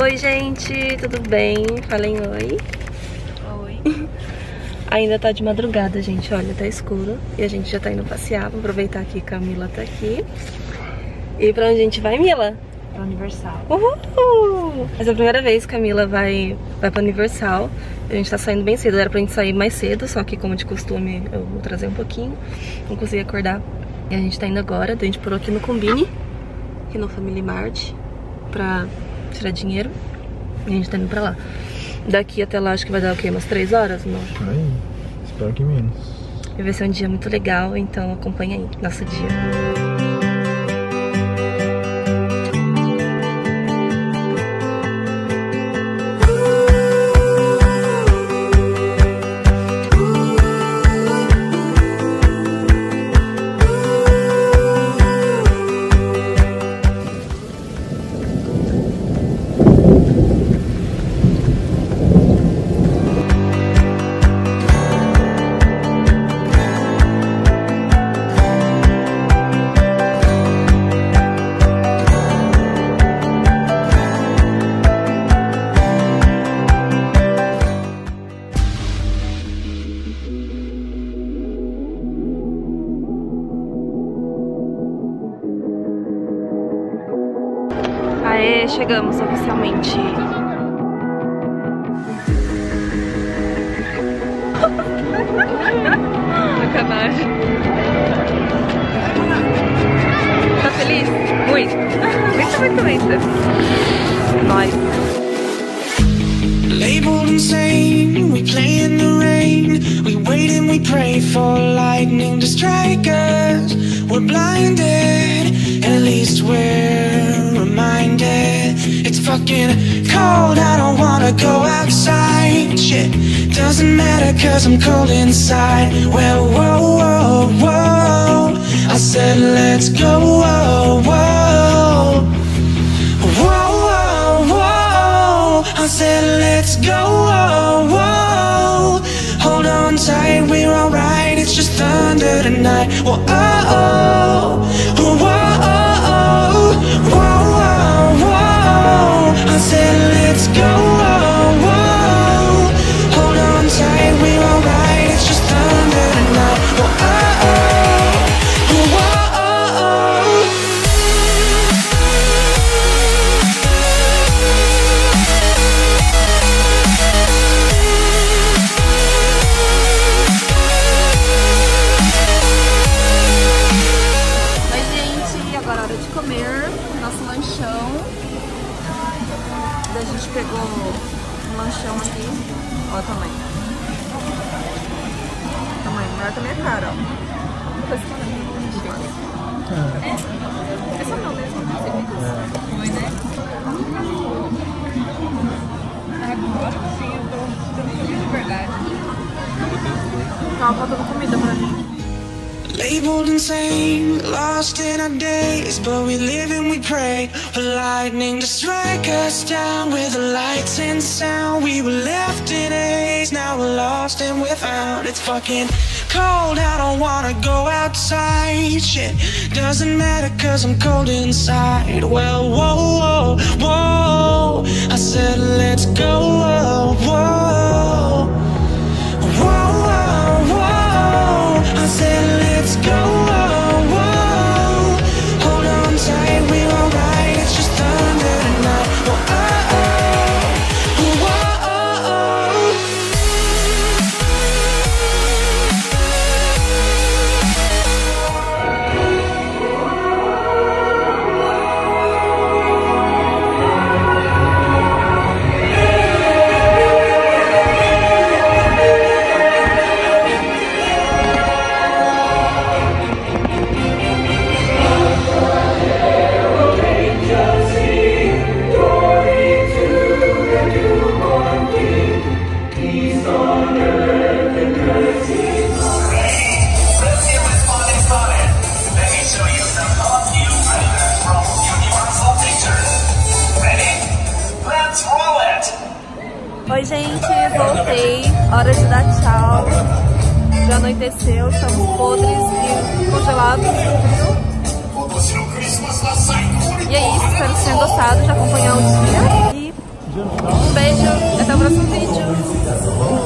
Oi, gente, tudo bem? Falem oi. Oi. Ainda tá de madrugada, gente, olha, tá escuro. E a gente já tá indo passear, vamos aproveitar que Camila tá aqui. E pra onde a gente vai, Mila? Pra Universal. Uhul! Essa é a primeira vez que Camila vai pra Universal. A gente tá saindo bem cedo, era pra gente sair mais cedo, só que como de costume eu vou trazer um pouquinho. Não consegui acordar. E a gente tá indo agora, a gente parou aqui no Combine, aqui no Family Mart, pra tirar dinheiro. E a gente tá indo pra lá. Daqui até lá acho que vai dar o quê? Umas 3 horas? Não? Aí, espero que menos. E vai ser um dia muito legal, então acompanha aí nosso dia. Chegamos oficialmente. Sacanagem. Tá feliz? Muito. Muito. Nós. Labeled insane, we play in the rain. We wait and we pray for lightning to strike us. We're blinded, at least we're reminded. It's fucking cold, I don't wanna go outside. Shit, doesn't matter cause I'm cold inside. Well, whoa, whoa, whoa, I said let's go, whoa, whoa. Whoa, whoa, whoa, I said let's go, whoa, whoa. Hold on tight, we're alright, it's just thunder tonight. Well, oh, oh, whoa, oh, whoa. I said let's go, whoa, whoa. Hold on tight, we're alright, it's just thunder tonight. Whoa, oh, oh, whoa, oh, oh. Mas, gente, agora é hora de comer nosso lanchão. A gente pegou um lanchão aqui, olha o tamanho. O tamanho maior que a minha cara, ó. É só meu mesmo, foi, né? Agora sim, eu tô feliz de verdade. Tava faltando comida pra mim. Labeled insane, lost in our days, but we live and we pray for lightning to strike us down with the lights and sound. We were left in haze, now we're lost and we're found. It's fucking cold, I don't wanna go outside. Shit, doesn't matter cause I'm cold inside. Well, whoa, whoa, whoa, I said let's go, whoa, whoa. Whoa, whoa, whoa, I said let's go, whoa, whoa. Hold on tight, we're alright, it's just thunder tonight. Whoa, oh, oh, whoa, oh, Oi, gente, voltei, hora de dar tchau. Já anoiteceu, estamos podres e congelados. E é isso, espero que tenham gostado de acompanhar o dia. E Um beijo, até o próximo vídeo.